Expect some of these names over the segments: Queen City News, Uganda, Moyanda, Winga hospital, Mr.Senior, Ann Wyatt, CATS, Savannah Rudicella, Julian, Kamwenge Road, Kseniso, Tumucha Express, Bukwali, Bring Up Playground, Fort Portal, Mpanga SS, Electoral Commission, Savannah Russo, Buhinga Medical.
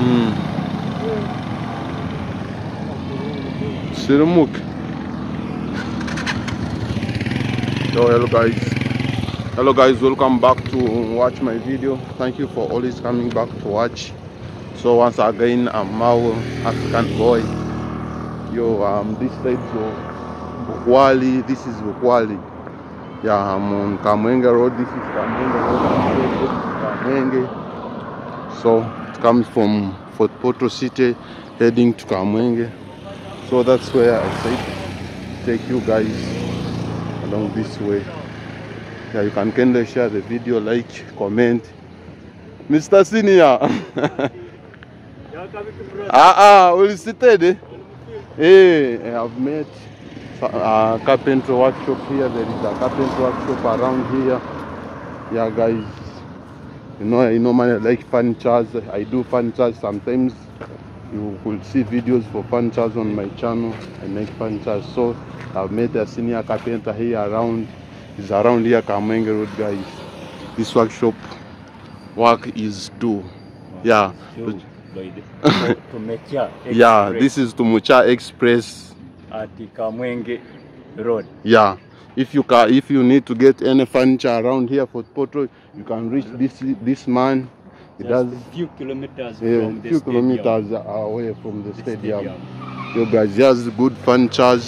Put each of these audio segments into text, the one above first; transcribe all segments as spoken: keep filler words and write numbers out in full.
Mm. Sirimuk. Yo, hello guys. Hello guys, welcome back to watch my video. Thank you for always coming back to watch. So once again, I'm Mau African boy. Yo, um, this side of Bukwali. This is Bukwali. Yeah, I'm on Kamwenge Road. This is Kamwenge Road. Kamwenge. So it comes from Fort Portal city, heading to Kamwenge. So that's where I said take you guys along this way. Yeah, you can kindly share the video, like, comment. Mister Senior. Ah ah, will you sit there? Hey, I've met. Uh, carpenter workshop here. There is a carpenter workshop around here. Yeah guys, you know, I normally like furniture. I do furniture sometimes. You will see videos for furniture on my channel. I make furniture. So I've met a senior carpenter here around. It's around here, Kamwenge Road guys. This workshop work is due. Yeah. Yeah, this is Tumucha Express at the Kamwenge Road. Yeah, if you can, if you need to get any furniture around here for Portal, you can reach this this man. It Just does a few kilometers yeah, from few the kilometers stadium. away from the, the stadium. stadium. Yo guys, here's good furniture.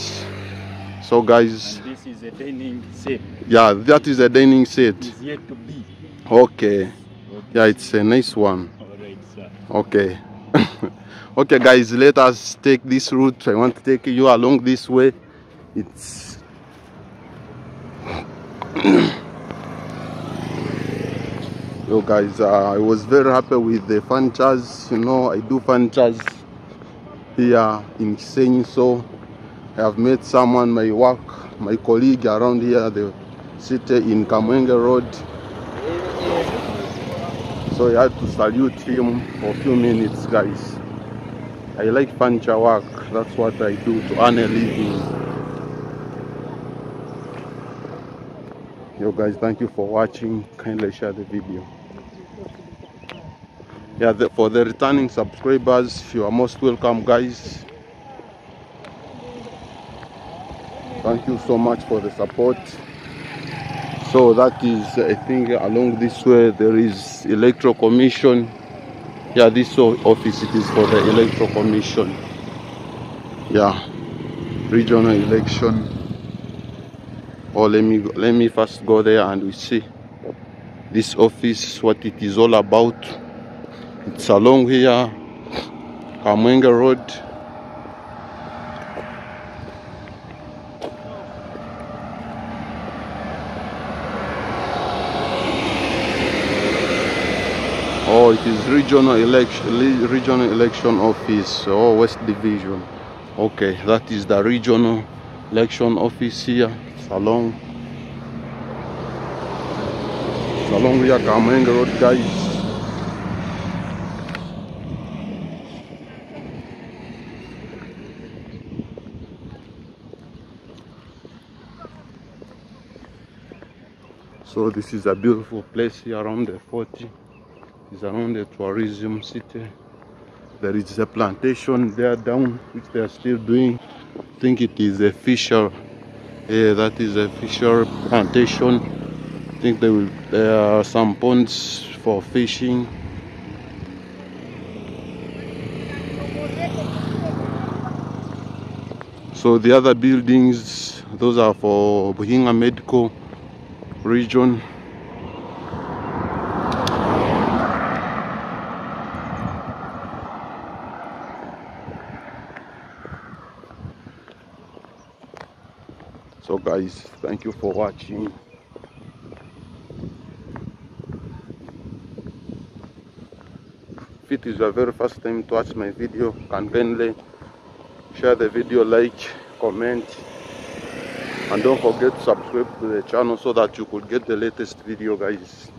So guys, and this is a dining set. Yeah, that is a dining set. It's yet to be. Okay. Okay. Yeah, it's a nice one. Alright, sir. Okay. Okay guys, let us take this route. I want to take you along this way. It's Yo guys, uh, I was very happy with the furniture. You know, I do furniture here in Kseniso. I have met someone, my work, my colleague around here, the city in Kamwenge Road. So I had to salute him for a few minutes guys. I like furniture work, that's what I do to earn a living. Yo guys, thank you for watching, kindly share the video. Yeah, the, for the returning subscribers, you are most welcome guys. Thank you so much for the support. So that is, I think along this way there is Electoral Commission. Yeah, this office, it is for the Electoral Commission. Yeah, regional election. Oh, let me let me first go there and we see this office, what it is all about. It's along here, Kamwenge Road. Oh, it is regional election, regional election office, or oh, West Division. Okay, that is the regional election office here. It's along, it's along here, Kamwenge Road, guys. So this is a beautiful place here around the forty. Is around the tourism city. There is a plantation there down, which they are still doing. I think it is a fisher. Yeah, that is a fisher plantation. I think they will, there are some ponds for fishing. So the other buildings, those are for Buhinga Medical region. So guys, thank you for watching. If it is your very first time to watch my video, can kindly share the video, like, comment, and don't forget to subscribe to the channel so that you could get the latest video guys.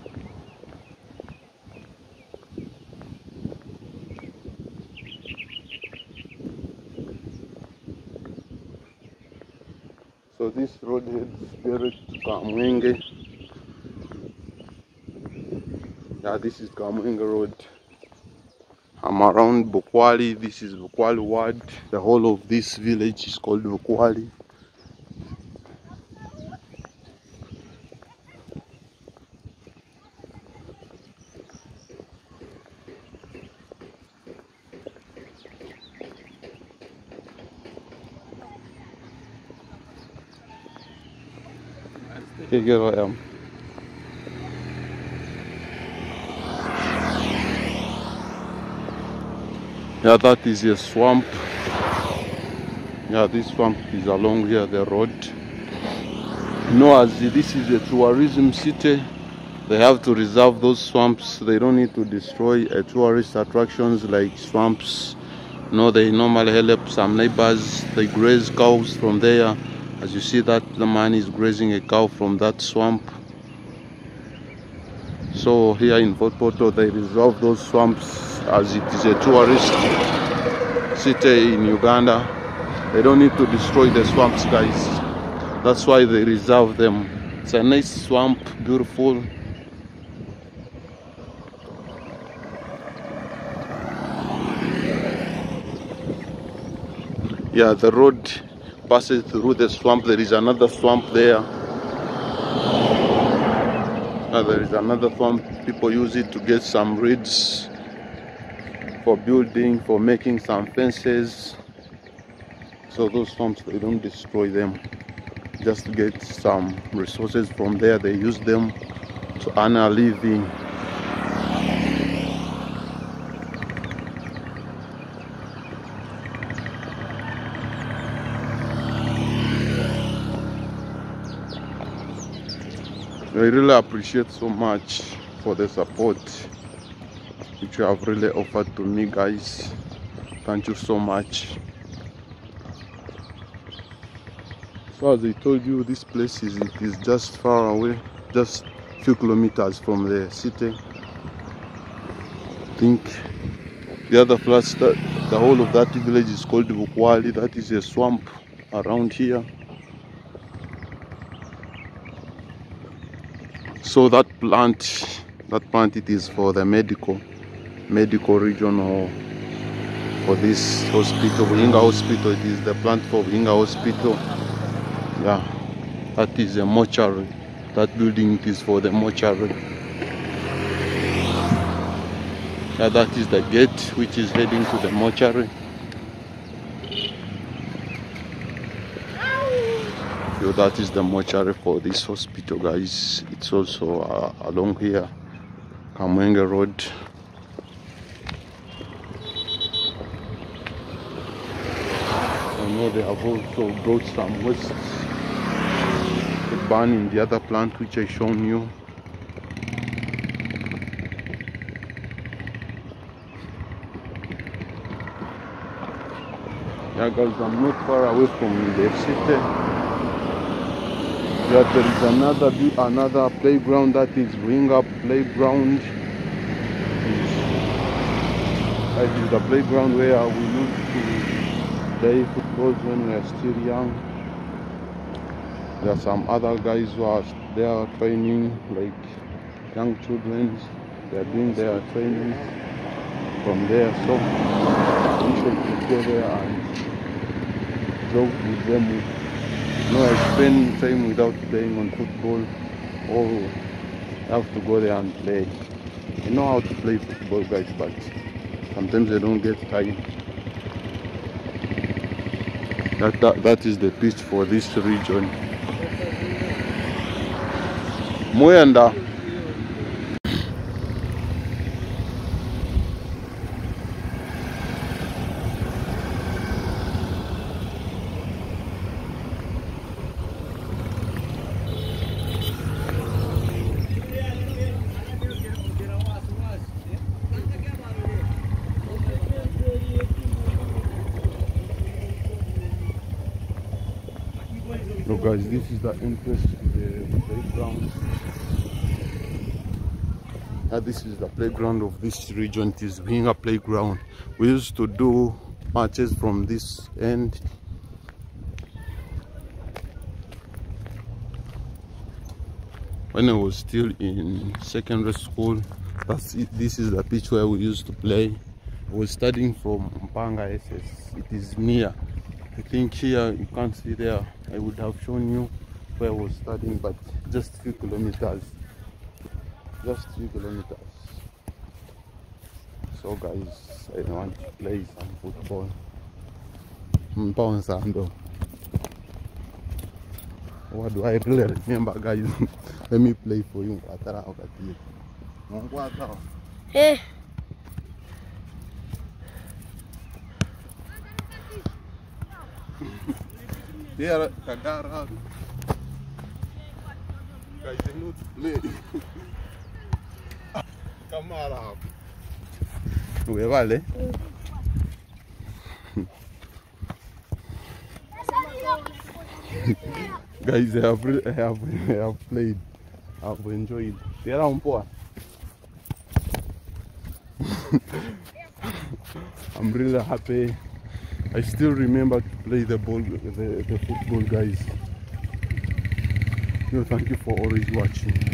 So this road heads direct to Kamwenge. Yeah, this is Kamwenge Road. I I'm around Bukwali. This is Bukwali ward. The whole of this village is called Bukwali. Here I am. Yeah, that is a swamp. Yeah, this swamp is along here, the road. You know, as this is a tourism city, they have to reserve those swamps. They don't need to destroy uh, tourist attractions like swamps. No, they normally help some neighbors. They graze cows from there. As you see that the man is grazing a cow from that swamp. So here in Fort Portal they reserve those swamps as it is a tourist city in Uganda. They don't need to destroy the swamps, guys. That's why they reserve them. It's a nice swamp, beautiful. Yeah, the road passes through the swamp. There is another swamp there. Now there is another swamp. People use it to get some reeds for building, for making some fences. So those swamps, they don't destroy them. Just get some resources from there. They use them to earn a living. I really appreciate so much for the support which you have really offered to me, guys. Thank you so much. So as I told you, this place is it is just far away, just a few kilometers from the city. I think the other place, the whole of that village is called Bukwali. That is a swamp around here. So that plant, that plant, it is for the medical, medical region or for this hospital, Winga Hospital. It is the plant for Winga Hospital. Yeah, that is a mortuary. That building, it is for the mortuary. Yeah, that is the gate which is heading to the mortuary. So that is the mortuary for this hospital, guys. It's also uh, along here, Kamwenge Road. I know they have also brought some wastes to burn in the other plant which I shown you. Yeah, guys, I'm not far away from the city. That there is another another playground, that is Bring Up Playground. That is the playground where we used to play football when we are still young. There are some other guys who are there training, like young children. They are doing their training from there. So we should go there and joke with them. With No, I spend time without playing on football, or I have to go there and play. I know how to play football, guys, but sometimes I don't get time. That, that, that is the pitch for this region. Moyanda. Guys, this is the entrance to the playground. Now, this is the playground of this region. It is being a playground. We used to do matches from this end. When I was still in secondary school, that's it. This is the pitch where we used to play. was studying from Mpanga S S. It is near. I think here you can't see there. I would have shown you where I was studying, but just few kilometers. Just few kilometers. So guys, I want to play some football. What do I really remember, guys? Let me play for you. Hey. There, Kagara. Guys, I know to play. Come on. Where are they? Guys, I have, I have, I have played. I have enjoyed. They are on poor. I'm really happy. I still remember to play the ball, the, the football, guys. No, thank you for always watching.